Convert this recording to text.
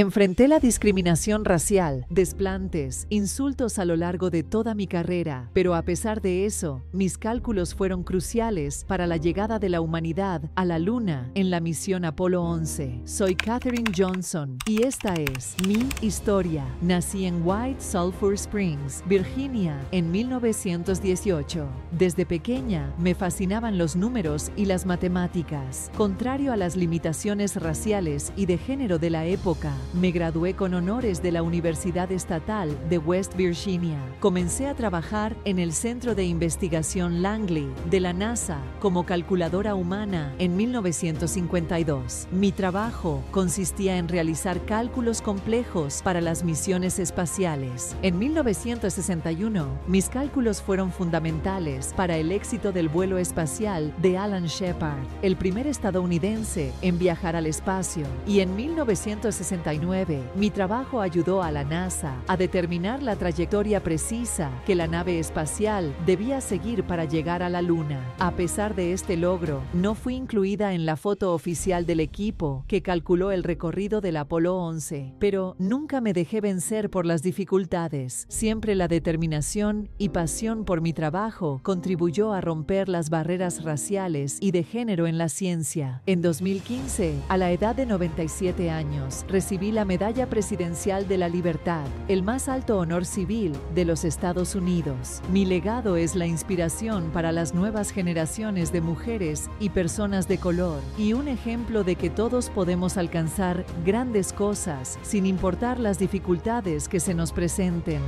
Enfrenté la discriminación racial, desplantes, insultos a lo largo de toda mi carrera, pero a pesar de eso, mis cálculos fueron cruciales para la llegada de la humanidad a la Luna en la misión Apolo 11. Soy Katherine Johnson y esta es mi historia. Nací en White Sulphur Springs, Virginia, en 1918. Desde pequeña me fascinaban los números y las matemáticas. Contrario a las limitaciones raciales y de género de la época, me gradué con honores de la Universidad Estatal de West Virginia. Comencé a trabajar en el Centro de Investigación Langley de la NASA como calculadora humana en 1952. Mi trabajo consistía en realizar cálculos complejos para las misiones espaciales. En 1961, mis cálculos fueron fundamentales para el éxito del vuelo espacial de Alan Shepard, el primer estadounidense en viajar al espacio, y en 1969, mi trabajo ayudó a la NASA a determinar la trayectoria precisa que la nave espacial debía seguir para llegar a la Luna. A pesar de este logro, no fui incluida en la foto oficial del equipo que calculó el recorrido del Apolo 11, pero nunca me dejé vencer por las dificultades. Siempre la determinación y pasión por mi trabajo contribuyó a romper las barreras raciales y de género en la ciencia. En 2015, a la edad de 97 años, recibí la Medalla Presidencial de la Libertad, el más alto honor civil de los Estados Unidos. Mi legado es la inspiración para las nuevas generaciones de mujeres y personas de color, y un ejemplo de que todos podemos alcanzar grandes cosas sin importar las dificultades que se nos presenten.